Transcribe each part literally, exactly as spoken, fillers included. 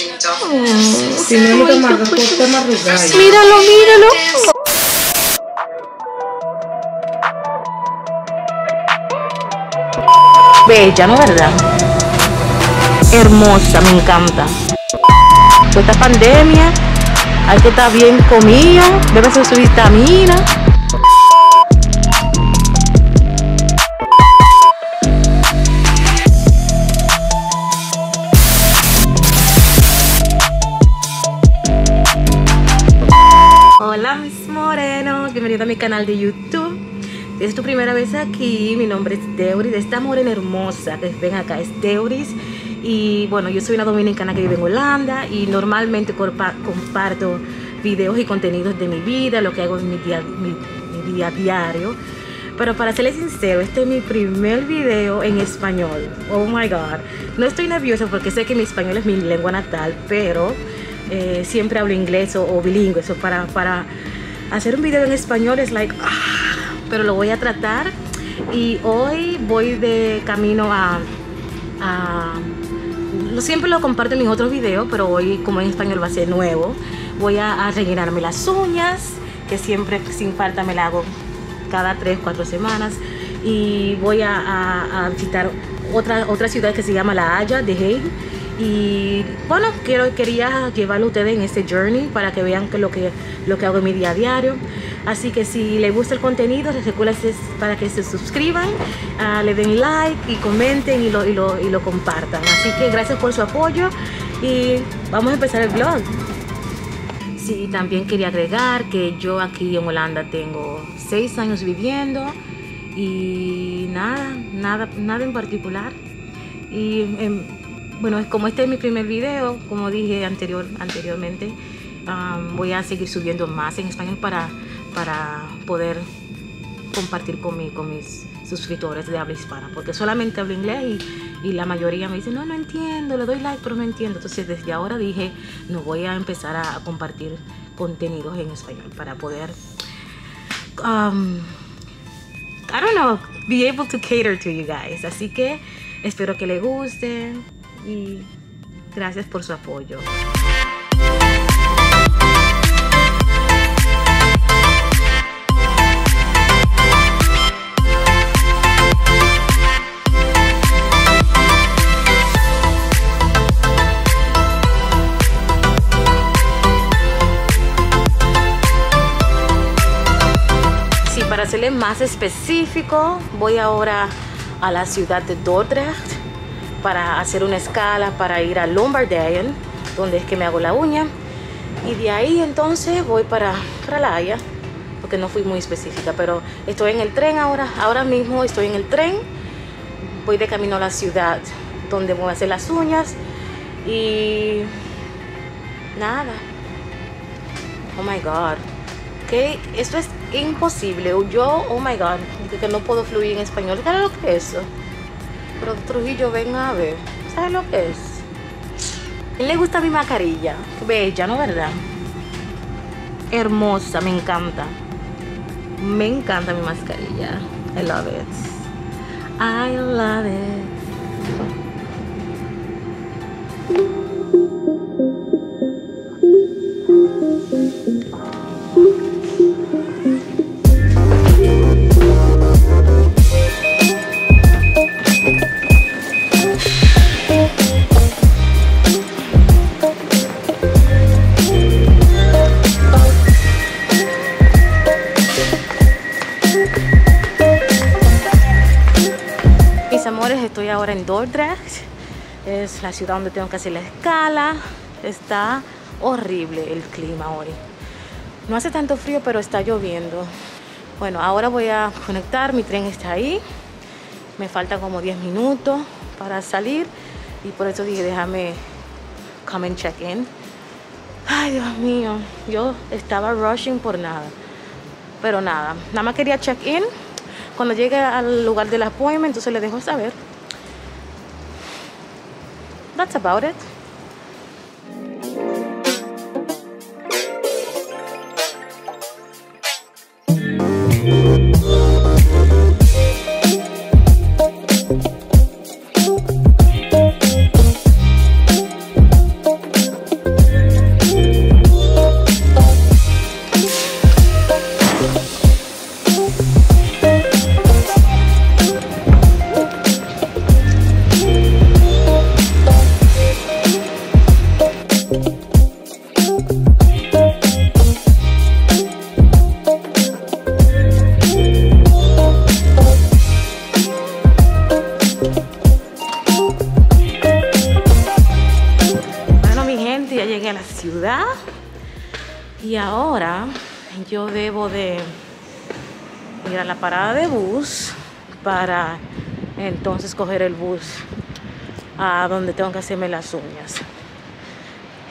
Míralo, míralo. Bella, ¿no es verdad? Hermosa, me encanta. Con esta pandemia hay que estar bien comida, debe ser su vitamina. Hola mis morenos, bienvenidos a mi canal de YouTube. Si es tu primera vez aquí, mi nombre es Deuris, esta morena hermosa que ven acá es Deuris. Y bueno, yo soy una dominicana que vive en Holanda y normalmente comparto videos y contenidos de mi vida, lo que hago en mi día, mi, mi día diario. Pero para serles sincero, este es mi primer video en español. Oh my god. No estoy nerviosa porque sé que mi español es mi lengua natal, pero eh, siempre hablo inglés o, o bilingüe. So para, para hacer un video en español es like... Ah, pero lo voy a tratar. Y hoy voy de camino a... a siempre lo comparto en mis otros videos, pero hoy como en español va a ser nuevo. Voy a, a rellenarme las uñas, que siempre sin falta me la hago cada tres cuatro semanas. Y voy a, a, a visitar otra, otra ciudad que se llama La Haya, Den Haag. Y bueno, quiero, quería llevarlo a ustedes en este journey para que vean que lo, que, lo que hago en mi día a diario. Así que si les gusta el contenido, recuerden para que se suscriban, uh, le den like y comenten y lo, y, lo, y lo compartan. Así que gracias por su apoyo y vamos a empezar el vlog. Sí, también quería agregar que yo aquí en Holanda tengo seis años viviendo y nada, nada, nada en particular. Y en, bueno, como este es mi primer video, como dije anterior, anteriormente, um, voy a seguir subiendo más en español para, para poder compartir con, mi, con mis suscriptores de habla hispana. Porque solamente hablo inglés y, y la mayoría me dice, no, no entiendo, le doy like, pero no entiendo. Entonces desde ahora dije, no, voy a empezar a, a compartir contenidos en español para poder, um, I don't know, be able to cater to you guys. Así que espero que les guste. Y gracias por su apoyo. Sí, para serle más específico, voy ahora a la ciudad de Dordrecht para hacer una escala, para ir a Lombardía, donde es que me hago la uña. Y de ahí entonces voy para, para La Haya, porque no fui muy específica, pero estoy en el tren ahora, ahora mismo estoy en el tren. Voy de camino a la ciudad donde voy a hacer las uñas y nada. Oh my god, que esto es imposible. Yo, oh my god, que no puedo fluir en español. ¿Qué era lo que es eso? Pero Trujillo, ven a ver. ¿Sabes lo que es? ¿A él le gusta mi mascarilla? Bella, ¿no es verdad? Hermosa, me encanta. Me encanta mi mascarilla. I love it. I love it. Estoy ahora en Dordrecht, es la ciudad donde tengo que hacer la escala. Está horrible el clima hoy. No hace tanto frío, pero está lloviendo. Bueno, ahora voy a conectar, mi tren está ahí. Me faltan como diez minutos para salir y por eso dije, déjame come and check in. Ay, Dios mío, yo estaba rushing por nada. Pero nada, nada más quería check in. Cuando llegue al lugar del appointment, entonces les dejo saber. That's about it. ya llegué a la ciudad y ahora yo debo de ir a la parada de bus para entonces coger el bus a donde tengo que hacerme las uñas.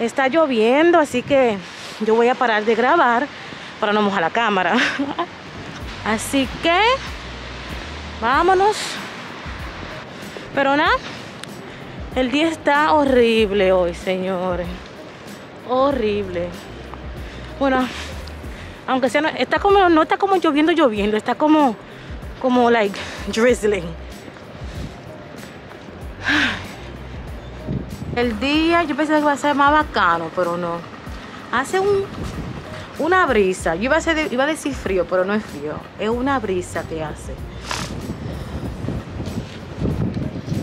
Está lloviendo, así que yo voy a parar de grabar para no mojar la cámara. Así que vámonos. Pero nada, el día está horrible hoy, señores. Horrible. Bueno, aunque sea, no está como, no está como lloviendo, lloviendo. Está como, como, like, drizzling. El día yo pensé que iba a ser más bacano, pero no. Hace un, una brisa. Yo iba a, ser, iba a decir frío, pero no es frío. Es una brisa que hace.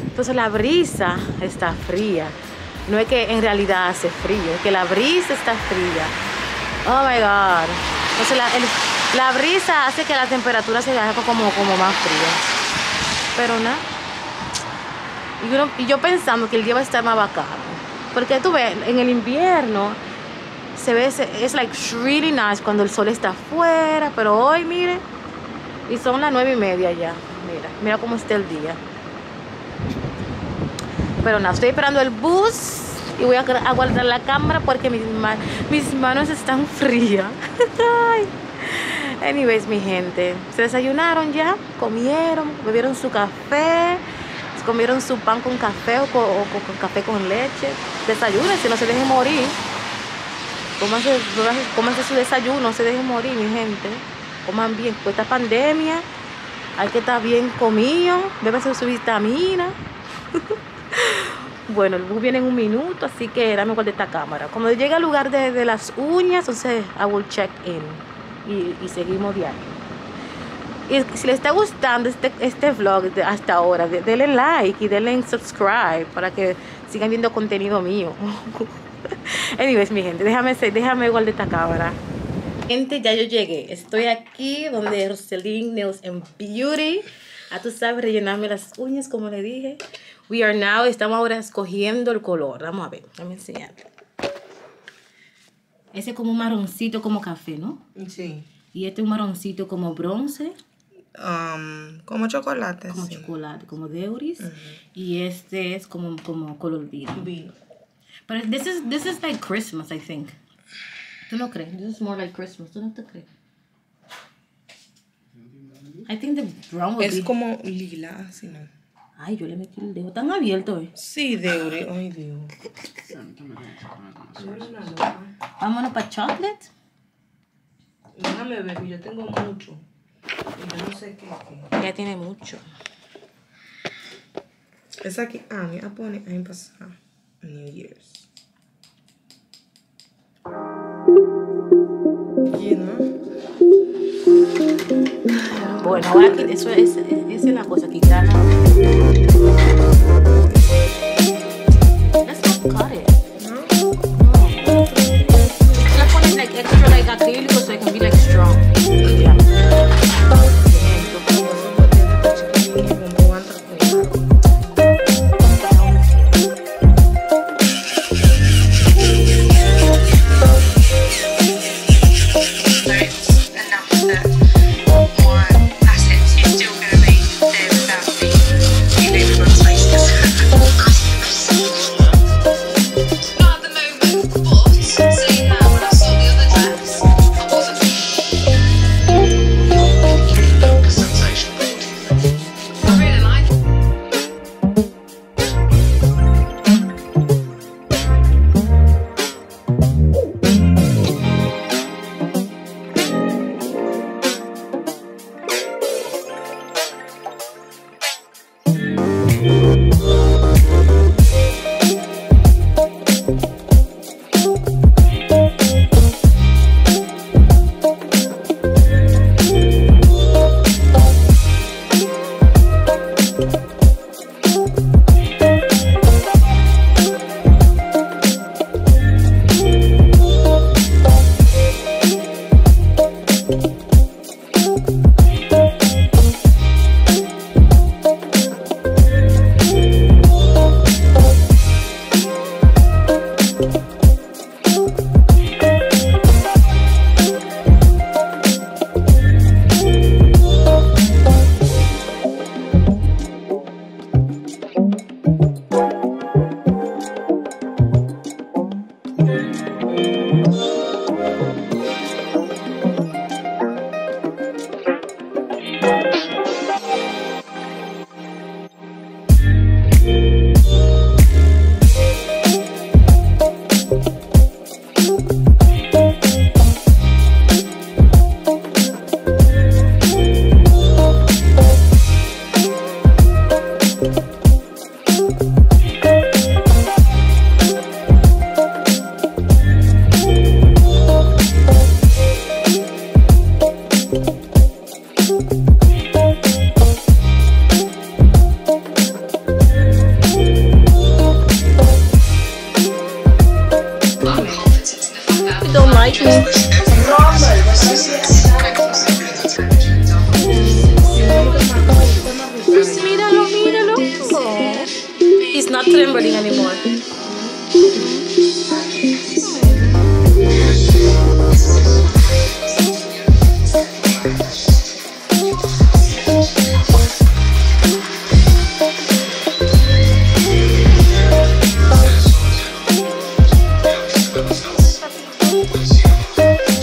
Entonces la brisa está fría. No es que en realidad hace frío, es que la brisa está fría. Oh my God. Entonces la, el, la brisa hace que la temperatura se haga como, como más fría. Pero nada. Y yo, y yo pensando que el día va a estar más bacano. Porque tú ves, en el invierno se ve, es like really nice cuando el sol está afuera. Pero hoy, mire, y son las nueve y media ya. Mira, mira cómo está el día. Pero nada, estoy esperando el bus y voy a, a guardar la cámara porque mis, man, mis manos están frías. Anyways, mi gente, se desayunaron ya, comieron, bebieron su café, comieron su pan con café o con, o con, con café con leche. Desayunen, si no se dejen morir. Cómanse, cómanse su desayuno, no se dejen morir, mi gente. Coman bien, pues esta pandemia hay que estar bien comido, bébanse su vitamina. Bueno, el bus viene en un minuto, así que dame cuál de esta cámara. Cuando llegue al lugar de, de las uñas, entonces I will check in. Y, y seguimos de ahí. Y si les está gustando este, este vlog de hasta ahora, de, denle like y denle subscribe para que sigan viendo contenido mío. Anyways, mi gente, déjame, déjame igual de esta cámara. Gente, ya yo llegué. Estoy aquí donde Rosaline Nails and Beauty. A tú sabes, rellenarme las uñas, como le dije. We are now, estamos ahora escogiendo el color. Vamos a ver, déjame enseñarte. Ese es como un marroncito, como café, ¿no? Sí. Y este es un marroncito como bronce. Um, como chocolate, Como sí. chocolate, como deuris. Uh-huh. Y este es como, como color vino. Vino. Pero this is, this is like Christmas, I think. ¿Tú no crees? This is more like Christmas. ¿Tú no te crees? I think the brown es be... como lila, así no. Ay, yo le metí el dedo tan abierto, eh. Sí, deure. Ay, Dios. Vámonos para chocolate. Déjame ver, yo tengo mucho. Yo no sé qué. qué. Ella tiene mucho. Es aquí, ah, me pone ahí pasado. New Year's. You know? Bueno, ahora que eso es, esa es la cosa, quitarla. Let's not cut it. No. No. Let's put it like extra, like acrílico, so it can be like strong. Yeah.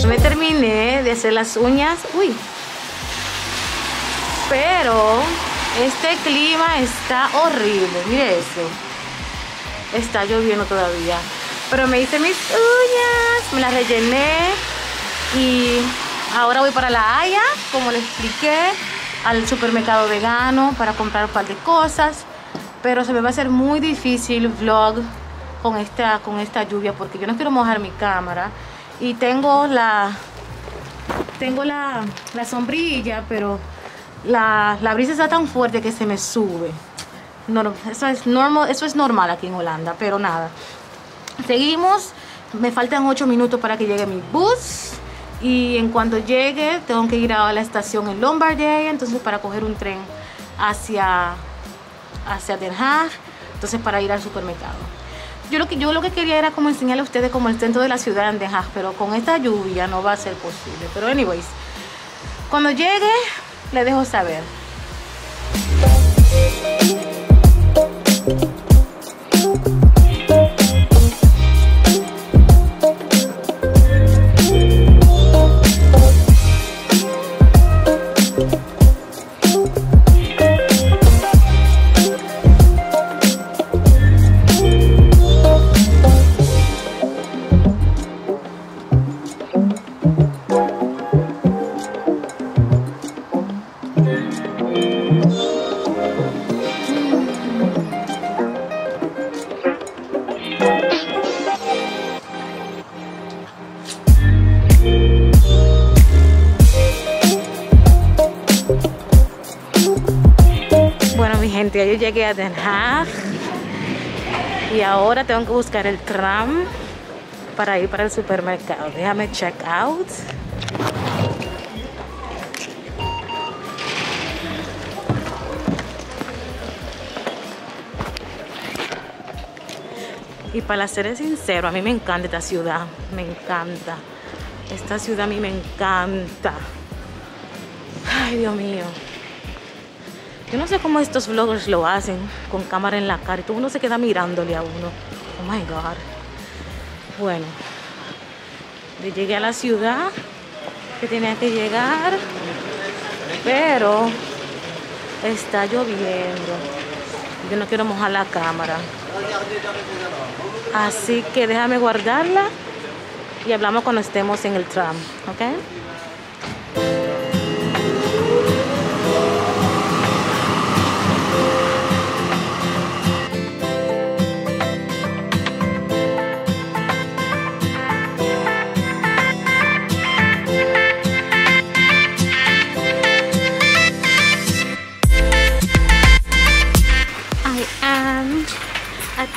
Me terminé de hacer las uñas, uy, pero este clima está horrible, mire eso, está lloviendo todavía, pero me hice mis uñas, me las rellené y ahora voy para La Haya, como les expliqué, al supermercado vegano para comprar un par de cosas, pero se me va a hacer muy difícil vlog con esta, con esta lluvia porque yo no quiero mojar mi cámara y tengo la tengo la, la sombrilla, pero la, la brisa está tan fuerte que se me sube. No, eso es normal, eso es normal aquí en Holanda, pero nada, seguimos. Me faltan ocho minutos para que llegue mi bus y en cuanto llegue tengo que ir a la estación en Lombardía, entonces para coger un tren hacia hacia Den Haag, entonces para ir al supermercado. Yo lo que, yo lo que quería era como enseñarle a ustedes como el centro de la ciudad en Den Haag, pero con esta lluvia no va a ser posible. Pero anyways, cuando llegue les dejo saber. Ya yo llegué a Den Haag y ahora tengo que buscar el tram para ir para el supermercado. Déjame check out. Y para ser sincero, a mí me encanta esta ciudad, me encanta. Esta ciudad a mí me encanta. Ay, Dios mío. Yo no sé cómo estos vloggers lo hacen con cámara en la cara y todo uno se queda mirándole a uno. Oh my god. Bueno, llegué a la ciudad que tenía que llegar, pero está lloviendo. Yo no quiero mojar la cámara. Así que déjame guardarla y hablamos cuando estemos en el tram, ¿ok?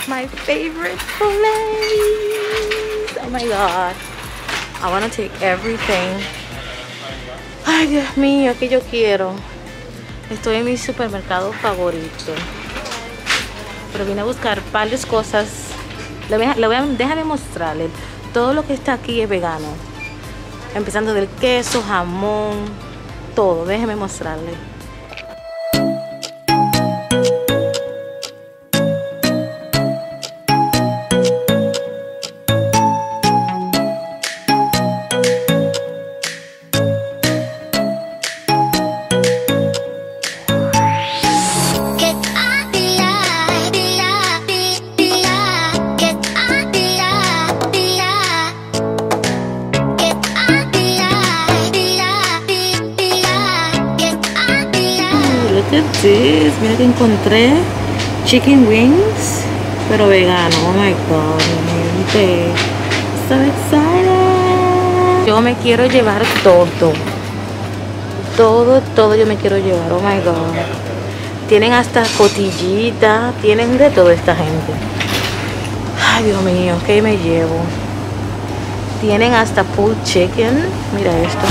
My favorite place. Oh my god. I want to take everything. Ay, Dios mío, que yo quiero. Estoy en mi supermercado favorito. Pero vine a buscar varias cosas. Le voy a, le voy a, déjame mostrarles. Todo lo que está aquí es vegano. Empezando del queso, jamón, todo. Déjeme mostrarles. at this. Mira que encontré chicken wings, pero vegano. Oh my god, gente. So excited. Yo me quiero llevar todo. Todo, todo yo me quiero llevar. Oh my god. Tienen hasta cotillita. Tienen de toda esta gente. Ay, Dios mío, ¿qué me llevo? Tienen hasta pulled chicken. Mira esto.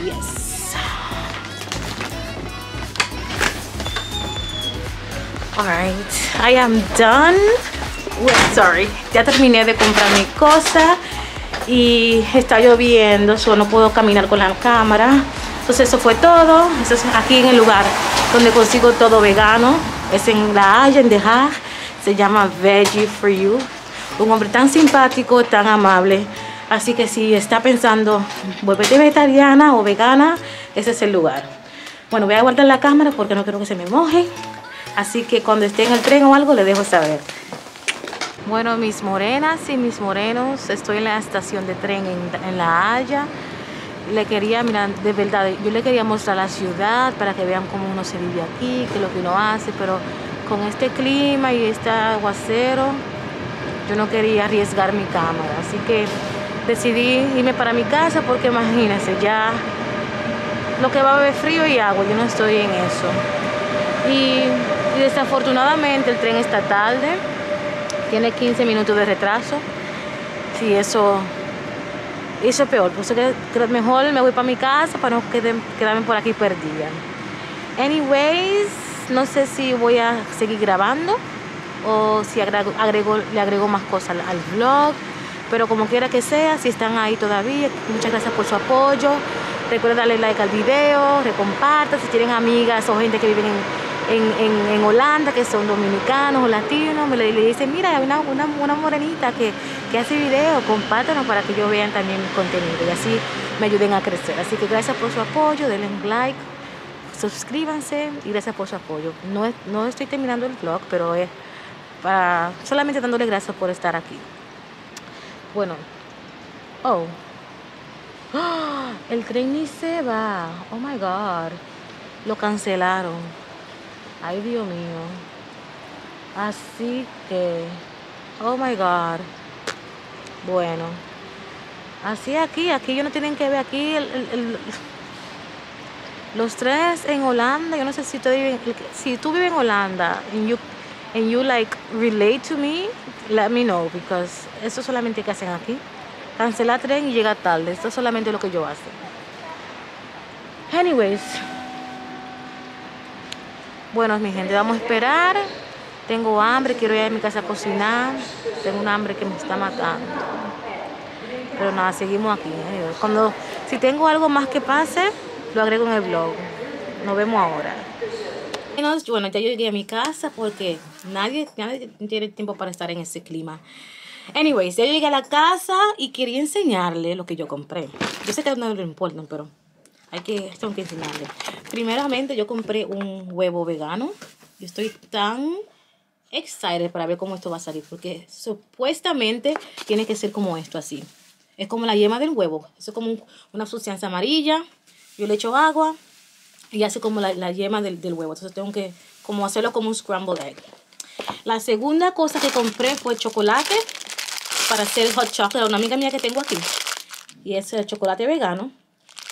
Yes. All right, I am done. Well, sorry. Ya terminé de comprar mi cosa y está lloviendo, yo no puedo caminar con la cámara. Entonces eso fue todo. Eso es aquí en el lugar donde consigo todo vegano. Es en La Haya, en Den Haag. Se llama Veggie for You. Un hombre tan simpático, tan amable. Así que si está pensando, vuélvete vegetariana o vegana, ese es el lugar. Bueno, voy a guardar la cámara porque no quiero que se me moje. Así que cuando esté en el tren o algo, le dejo saber. Bueno, mis morenas y mis morenos, estoy en la estación de tren en, en La Haya. Le quería, mira, de verdad, yo le quería mostrar la ciudad para que vean cómo uno se vive aquí, qué es lo que uno hace. Pero con este clima y este aguacero, yo no quería arriesgar mi cámara. Así que decidí irme para mi casa porque imagínense, ya lo que va a beber frío y agua, yo no estoy en eso. Y, y desafortunadamente el tren está tarde, tiene quince minutos de retraso. Sí, eso, eso es peor, por eso que, que mejor me voy para mi casa para no queden, quedarme por aquí perdida. Anyways, no sé si voy a seguir grabando o si agrego, agrego, le agrego más cosas al, al vlog. Pero como quiera que sea, si están ahí todavía, muchas gracias por su apoyo. Recuerden darle like al video, recompartan. Si tienen amigas o gente que viven en, en, en, en Holanda, que son dominicanos o latinos, me le, le dicen, mira, hay una, una, una morenita que, que hace video, compártanos para que ellos vean también mi contenido y así me ayuden a crecer. Así que gracias por su apoyo, denle un like, suscríbanse y gracias por su apoyo. No, no estoy terminando el vlog, pero es para, solamente dándole gracias por estar aquí. Bueno, oh. oh, el tren ni se va, oh my god, lo cancelaron, ay Dios mío, así que, oh my god, bueno, así aquí, aquí ellos no tienen que ver, aquí el, el, el, los tres en Holanda, yo no sé si tú vives, si tú vives en Holanda, en you, and you like relate to me, let me know, because eso solamente que hacen aquí, cancelar tren y llegar tarde, esto es solamente lo que yo hago. Anyways, bueno mi gente, vamos a esperar, tengo hambre, quiero ir a mi casa a cocinar, tengo un hambre que me está matando, pero nada, seguimos aquí, ¿eh? Cuando, si tengo algo más que pase, lo agrego en el vlog, nos vemos ahora. Bueno, ya llegué a mi casa porque nadie, nadie tiene tiempo para estar en ese clima. Anyways, ya llegué a la casa y quería enseñarle lo que yo compré. Yo sé que no lo importan, pero hay que, tengo que enseñarle. Primeramente, yo compré un huevo vegano. Yo estoy tan excited para ver cómo esto va a salir, porque supuestamente tiene que ser como esto, así. Es como la yema del huevo. Eso es como un, una sustancia amarilla. Yo le echo agua y hace como la, la yema del, del huevo. Entonces tengo que como hacerlo como un scrambled egg. La segunda cosa que compré fue chocolate para hacer hot chocolate. Una amiga mía que tengo aquí. Y es el chocolate vegano.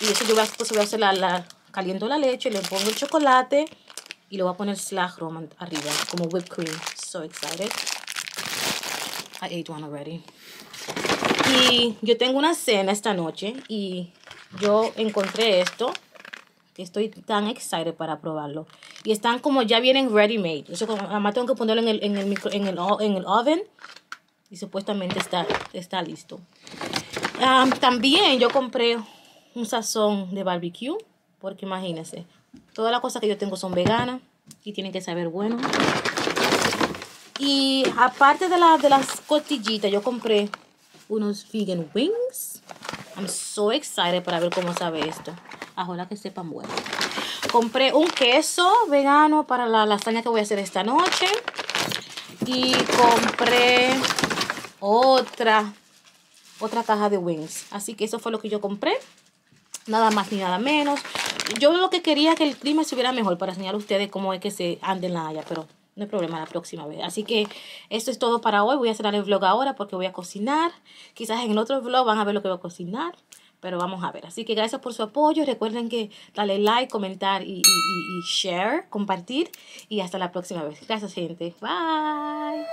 Y eso yo voy a, pues voy a hacer la, la... Caliento la leche, le pongo el chocolate y le voy a poner slash rum arriba. Como whipped cream. So excited. I ate one already. Y yo tengo una cena esta noche y yo encontré esto. Estoy tan excited para probarlo. Y están como ya vienen ready made. Eso como, además tengo que ponerlo en el, en el, micro, en el, en el oven. Y supuestamente está, está listo. Um, también yo compré un sazón de barbecue. Porque imagínense, todas las cosas que yo tengo son veganas. Y tienen que saber bueno. Y aparte de, la, de las costillitas, yo compré unos vegan wings. I'm so excited para ver cómo sabe esto. Ojalá que sepan bueno. Compré un queso vegano para la lasaña que voy a hacer esta noche. Y compré otra, otra caja de wings. Así que eso fue lo que yo compré. Nada más ni nada menos. Yo lo que quería que el clima estuviera mejor para enseñar a ustedes cómo es que se anden la Haya, pero no hay problema la próxima vez. Así que esto es todo para hoy. Voy a cerrar el vlog ahora porque voy a cocinar. Quizás en el otro vlog van a ver lo que voy a cocinar. Pero vamos a ver. Así que gracias por su apoyo. Recuerden que darle like, comentar y, y, y, y share, compartir. Y hasta la próxima vez. Gracias, gente. Bye.